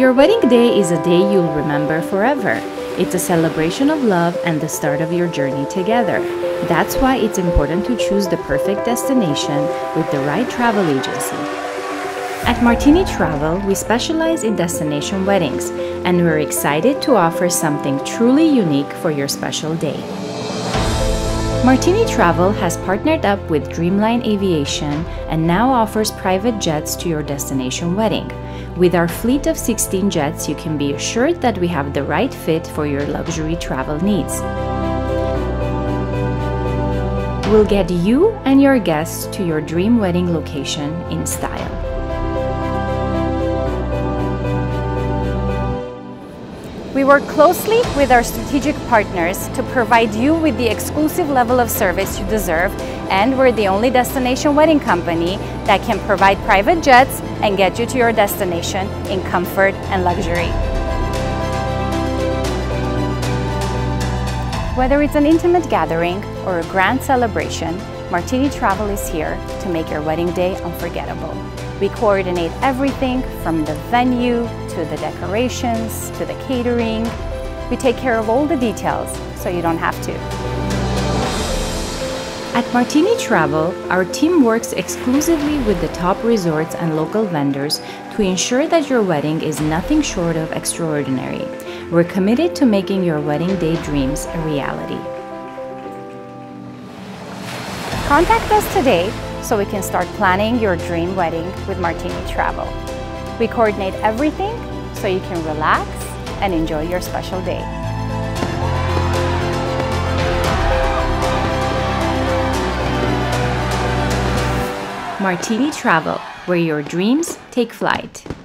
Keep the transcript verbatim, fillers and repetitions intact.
Your wedding day is a day you'll remember forever. It's a celebration of love and the start of your journey together. That's why it's important to choose the perfect destination with the right travel agency. At Martini Travel, we specialize in destination weddings, and we're excited to offer something truly unique for your special day. Martini Travel has partnered up with Dreamline Aviation and now offers private jets to your destination wedding. With our fleet of sixteen jets, you can be assured that we have the right fit for your luxury travel needs. We'll get you and your guests to your dream wedding location in style. We work closely with our strategic partners to provide you with the exclusive level of service you deserve, and we're the only destination wedding company that can provide private jets and get you to your destination in comfort and luxury. Whether it's an intimate gathering or a grand celebration, Martini Travel is here to make your wedding day unforgettable. We coordinate everything from the venue to the decorations to the catering. We take care of all the details so you don't have to. At Martini Travel, our team works exclusively with the top resorts and local vendors to ensure that your wedding is nothing short of extraordinary. We're committed to making your wedding day dreams a reality. Contact us today so we can start planning your dream wedding with Martini Travel. We coordinate everything so you can relax and enjoy your special day. Martini Travel, where your dreams take flight.